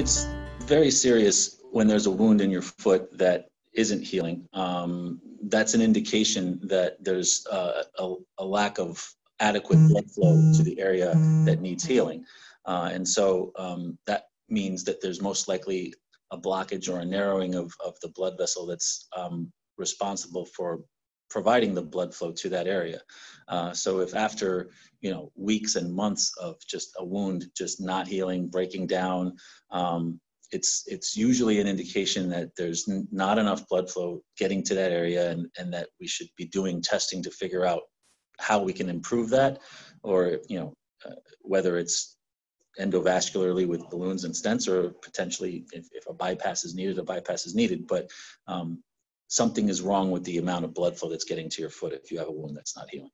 It's very serious when there's a wound in your foot that isn't healing. That's an indication that there's a lack of adequate blood flow to the area that needs healing. And so that means that there's most likely a blockage or a narrowing of the blood vessel that's responsible for providing the blood flow to that area. So if after, weeks and months of just a wound just not healing, breaking down, it's usually an indication that there's not enough blood flow getting to that area, and that we should be doing testing to figure out how we can improve that, or whether it's endovascularly with balloons and stents, or potentially if a bypass is needed, but something is wrong with the amount of blood flow that's getting to your foot if you have a wound that's not healing.